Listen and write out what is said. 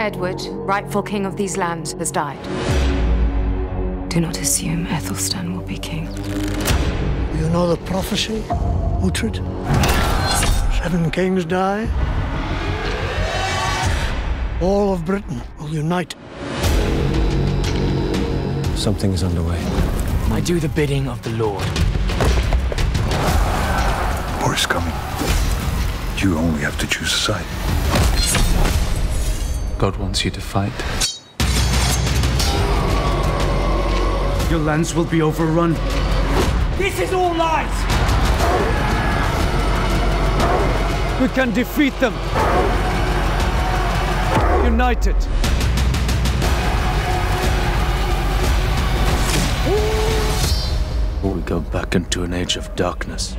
Edward, rightful king of these lands, has died. Do not assume Aethelstan will be king. Do you know the prophecy, Uhtred? 7 kings die. All of Britain will unite. Something is underway. I do the bidding of the Lord. War is coming. You only have to choose a side. God wants you to fight. Your lands will be overrun. This is all lies! We can defeat them. United. Or we go back into an age of darkness.